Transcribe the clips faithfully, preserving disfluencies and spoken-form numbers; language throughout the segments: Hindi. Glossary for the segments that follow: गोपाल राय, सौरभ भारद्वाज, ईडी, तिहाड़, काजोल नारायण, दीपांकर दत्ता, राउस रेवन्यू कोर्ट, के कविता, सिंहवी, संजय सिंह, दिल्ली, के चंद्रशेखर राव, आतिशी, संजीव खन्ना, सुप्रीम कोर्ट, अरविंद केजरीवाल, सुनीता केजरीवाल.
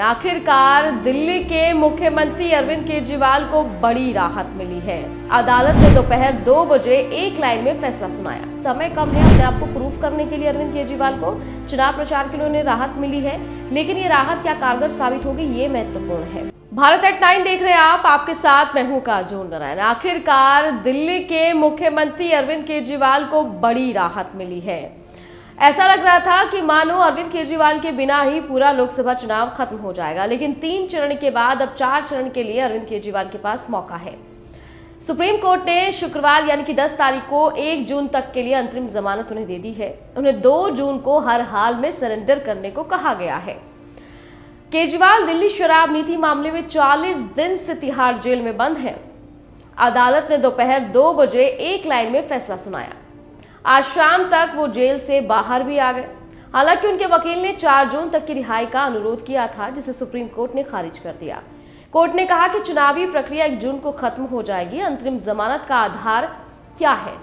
आखिरकार दिल्ली के मुख्यमंत्री अरविंद केजरीवाल को बड़ी राहत मिली है। अदालत ने दोपहर दो, दो बजे एक लाइन में फैसला सुनाया। समय कम है अपने आप को प्रूफ करने के लिए। अरविंद केजरीवाल को चुनाव प्रचार के लिए उन्हें राहत मिली है, लेकिन ये राहत क्या कारगर साबित होगी, ये महत्वपूर्ण है। भारत एट नाइन देख रहे हैं आप, आपके साथ मैं हूँ काजोल नारायण। आखिरकार दिल्ली के मुख्यमंत्री अरविंद केजरीवाल को बड़ी राहत मिली है। ऐसा लग रहा था कि मानो अरविंद केजरीवाल के बिना ही पूरा लोकसभा चुनाव खत्म हो जाएगा, लेकिन तीन चरण के बाद अब चार चरण के लिए अरविंद केजरीवाल के पास मौका है। सुप्रीम कोर्ट ने शुक्रवार यानी कि दस तारीख को एक जून तक के लिए अंतरिम जमानत उन्हें दे दी है। उन्हें दो जून को हर हाल में सरेंडर करने को कहा गया है। केजरीवाल दिल्ली शराब नीति मामले में चालीस दिन से तिहाड़ जेल में बंद है। अदालत ने दोपहर दो बजे एक लाइन में फैसला सुनाया। आज शाम तक वो जेल से बाहर भी आ गए। हालांकि उनके वकील ने चार जून तक की रिहाई का अनुरोध किया था, जिसे सुप्रीम कोर्ट ने खारिज कर दिया। कोर्ट ने कहा कि चुनावी प्रक्रिया एक जून को खत्म हो जाएगी। अंतरिम जमानत का आधार क्या है?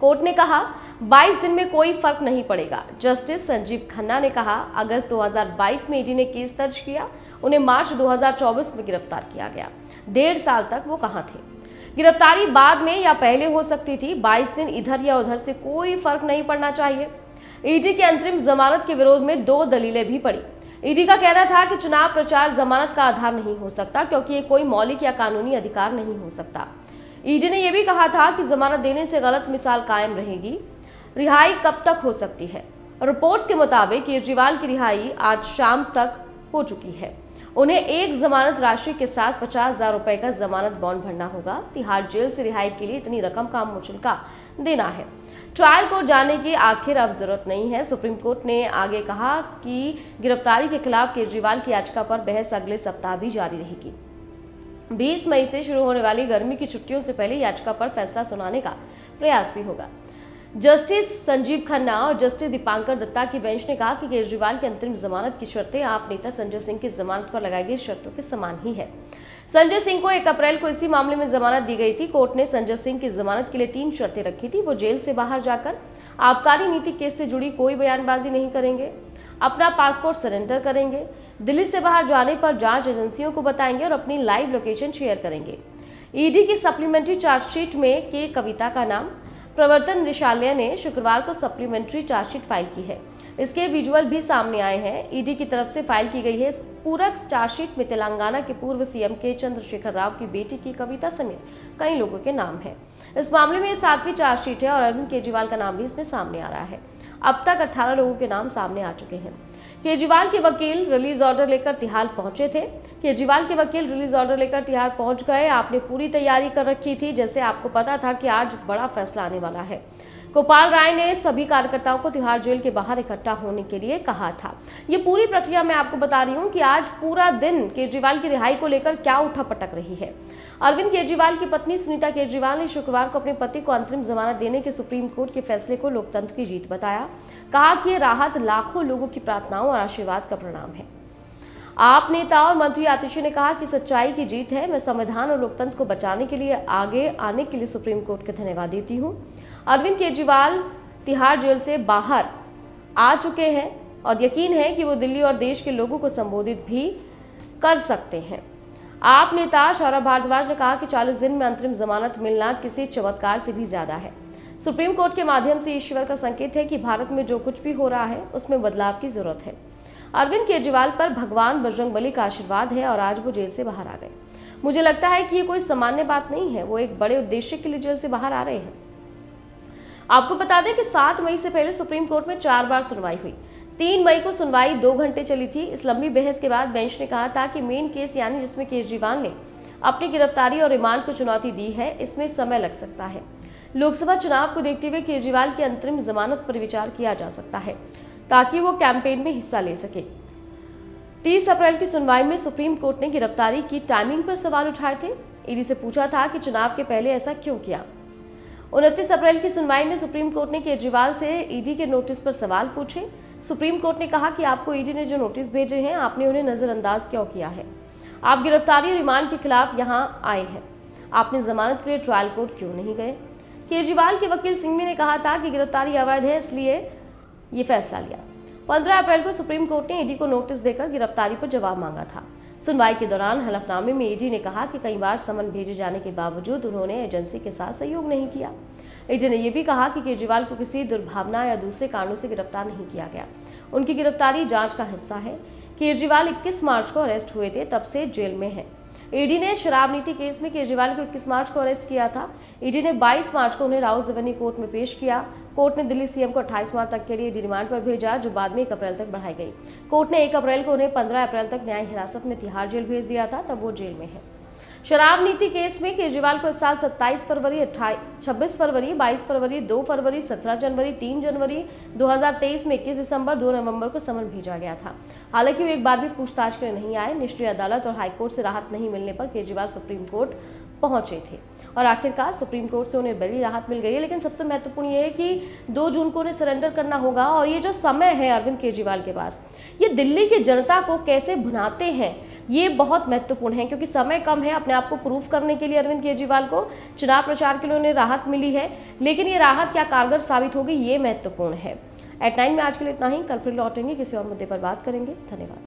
कोर्ट ने कहा बाईस दिन में कोई फर्क नहीं पड़ेगा। जस्टिस संजीव खन्ना ने कहा अगस्त दो हज़ार बाईस में ईडी ने केस दर्ज किया, उन्हें मार्च दो हज़ार चौबीस में गिरफ्तार किया गया। डेढ़ साल तक वो कहाँ थे? गिरफ्तारी बाद में या पहले हो सकती थी। बाईस दिन इधर या उधर से कोई फर्क नहीं पड़ना चाहिए। ईडी के अंतरिम जमानत के विरोध में दो दलीलें भी पड़ी। ईडी का कहना था कि चुनाव प्रचार जमानत का आधार नहीं हो सकता, क्योंकि ये कोई मौलिक या कानूनी अधिकार नहीं हो सकता। ईडी ने यह भी कहा था कि जमानत देने से गलत मिसाल कायम रहेगी। रिहाई कब तक हो सकती है? रिपोर्ट्स के मुताबिक केजरीवाल की रिहाई आज शाम तक हो चुकी है। उन्हें एक जमानत राशि के साथ पचास हजार रुपए का जमानत बॉन्ड भरना होगा। तिहाड़ जेल से रिहाई के लिए इतनी रकम का मुचल का देना है। ट्रायल को जाने की आखिर अब जरूरत नहीं है। सुप्रीम कोर्ट ने आगे कहा कि गिरफ्तारी के खिलाफ केजरीवाल की याचिका पर बहस अगले सप्ताह भी जारी रहेगी। बीस मई से शुरू होने वाली गर्मी की छुट्टियों से पहले याचिका पर फैसला सुनाने का प्रयास भी होगा। जस्टिस संजीव खन्ना और जस्टिस दीपांकर दत्ता की बेंच ने कहा कि केजरीवाल की अंतरिम जमानत की शर्तें आप नेता संजय सिंह की जमानत पर लगाई गई शर्तों के समान ही है। संजय सिंह को एक अप्रैल को इसी मामले में जमानत दी गई थी। कोर्ट ने संजय सिंह की जमानत के लिए तीन शर्तें रखी थी। वो जेल से बाहर जाकर आबकारी नीति केस से जुड़ी कोई बयानबाजी नहीं करेंगे, अपना पासपोर्ट सरेंडर करेंगे, दिल्ली से बाहर जाने पर जाँच एजेंसियों को बताएंगे और अपनी लाइव लोकेशन शेयर करेंगे। ईडी की सप्लीमेंट्री चार्जशीट में के कविता का नाम प्रवर्तन निदेशालय ने शुक्रवार को सप्लीमेंट्री चार्जशीट फाइल की है। इसके विजुअल भी सामने आए हैं। ईडी की तरफ से फाइल की गई है। इस पूरक चार्जशीट में तेलंगाना के पूर्व सीएम के चंद्रशेखर राव की बेटी की कविता समेत कई लोगों के नाम हैं। इस मामले में सातवीं चार्जशीट है और अरविंद केजरीवाल का नाम भी इसमें सामने आ रहा है। अब तक अट्ठारह लोगों के नाम सामने आ चुके हैं। केजरीवाल के वकील रिलीज ऑर्डर लेकर तिहाड़ पहुंचे थे। केजरीवाल के वकील रिलीज ऑर्डर लेकर तिहाड़ पहुंच गए। आपने पूरी तैयारी कर रखी थी, जैसे आपको पता था कि आज बड़ा फैसला आने वाला है। गोपाल राय ने सभी कार्यकर्ताओं को तिहाड़ जेल के बाहर इकट्ठा होने के लिए कहा था। ये पूरी प्रक्रिया मैं आपको बता रही हूँ कि आज पूरा दिन केजरीवाल की रिहाई को लेकर क्या उठा पटक रही है। अरविंद केजरीवाल की पत्नी सुनीता केजरीवाल ने शुक्रवार को अपने पति को अंतरिम जमानत देने के सुप्रीम कोर्ट के फैसले को लोकतंत्र की जीत बताया। कहा कि ये राहत लाखों लोगों की प्रार्थनाओं और आशीर्वाद का परिणाम है। आप नेता और मंत्री आतिशी ने कहा कि सच्चाई की जीत है। मैं संविधान और लोकतंत्र को बचाने के लिए आगे आने के लिए सुप्रीम कोर्ट का धन्यवाद देती हूँ। अरविंद केजरीवाल तिहाड़ जेल से बाहर आ चुके हैं और यकीन है कि वो दिल्ली और देश के लोगों को संबोधित भी कर सकते हैं। आप नेता सौरभ भारद्वाज ने कहा कि चालीस दिन में अंतरिम जमानत मिलना किसी चमत्कार से भी ज्यादा है। सुप्रीम कोर्ट के माध्यम से ईश्वर का संकेत है कि भारत में जो कुछ भी हो रहा है उसमें बदलाव की जरूरत है। अरविंद केजरीवाल पर भगवान बजरंगबली का आशीर्वाद है और आज वो जेल से बाहर आ गए। मुझे लगता है कि ये कोई सामान्य बात नहीं है। वो एक बड़े उद्देश्य के लिए जेल से बाहर आ रहे हैं। आपको बता दें कि सात मई से पहले सुप्रीम कोर्ट में चार बार सुनवाई हुई। तीन मई को सुनवाई दो घंटे चली थी। इस लंबी बहस के बाद बेंच ने कहा था कि मेन केस यानी जिसमें केजरीवाल ने अपनी गिरफ्तारी और रिमांड को चुनौती दी है, इसमें समय लग सकता है। लोकसभा चुनाव को देखते हुए केजरीवाल की अंतरिम जमानत पर विचार किया जा सकता है, ताकि वो कैंपेन में हिस्सा ले सके। तीस अप्रैल की सुनवाई में सुप्रीम कोर्ट ने गिरफ्तारी की टाइमिंग पर सवाल उठाए थे। ईडी से पूछा था कि चुनाव के पहले ऐसा क्यों किया। उनतीस अप्रैल की सुनवाई में सुप्रीम कोर्ट ने केजरीवाल से ईडी के नोटिस पर सवाल पूछे। सुप्रीम कोर्ट ने कहा कि आपको ईडी ने जो नोटिस भेजे हैं, आपने उन्हें नज़रअंदाज क्यों किया है? आप गिरफ्तारी रिमांड के खिलाफ यहाँ आए हैं, आपने जमानत के लिए ट्रायल कोर्ट क्यों नहीं गए? केजरीवाल के वकील सिंहवी ने कहा था कि गिरफ्तारी अवैध है, इसलिए ये फैसला लिया। पंद्रह अप्रैल को सुप्रीम कोर्ट ने ईडी को नोटिस देकर गिरफ्तारी पर जवाब मांगा था। सुनवाई के दौरान हलफनामे में ईडी ने कहा कि कई बार समन भेजे जाने के बावजूद उन्होंने एजेंसी के साथ सहयोग नहीं किया। ईडी ने यह भी कहा कि केजरीवाल को किसी दुर्भावना या दूसरे कारणों से गिरफ्तार नहीं किया गया, उनकी गिरफ्तारी जाँच का हिस्सा है। केजरीवाल इक्कीस मार्च को अरेस्ट हुए थे, तब से जेल में हैं। ईडी ने शराब नीति केस में केजरीवाल को इक्कीस मार्च को अरेस्ट किया था। ईडी ने बाईस मार्च को उन्हें राउस रेवन्यू कोर्ट में पेश किया। कोर्ट ने दिल्ली सीएम को अट्ठाईस मार्च तक के लिए रिमांड पर भेजा, जो बाद में एक अप्रैल तक बढ़ाई गई। कोर्ट ने एक अप्रैल को उन्हें पंद्रह अप्रैल तक न्यायिक हिरासत में तिहाड़ जेल भेज दिया था, तब वो जेल में है। शराब नीति केस में केजरीवाल को इस साल सत्ताईस फरवरी, छब्बीस फरवरी, बाईस फरवरी, दो फरवरी, सत्रह जनवरी, तीन जनवरी, दो हज़ार तेईस में इक्कीस दिसंबर, दो नवंबर को समन भेजा गया था। हालांकि वे एक बार भी पूछताछ के लिए नहीं आए। निष्क्रिय अदालत और हाईकोर्ट से राहत नहीं मिलने पर केजरीवाल सुप्रीम कोर्ट पहुंचे थे और आखिरकार सुप्रीम कोर्ट से उन्हें बड़ी राहत मिल गई है। लेकिन सबसे महत्वपूर्ण ये है कि दो जून को उन्हें सरेंडर करना होगा और ये जो समय है अरविंद केजरीवाल के पास, ये दिल्ली की जनता को कैसे भुनाते हैं, ये बहुत महत्वपूर्ण है, क्योंकि समय कम है। अपने आप को प्रूफ करने के लिए अरविंद केजरीवाल को चुनाव प्रचार के लिए उन्हें राहत मिली है, लेकिन ये राहत क्या कारगर साबित होगी, ये महत्वपूर्ण है। एट नाइन में आज के लिए इतना ही। कल फिर लौटेंगे, किसी और मुद्दे पर बात करेंगे। धन्यवाद।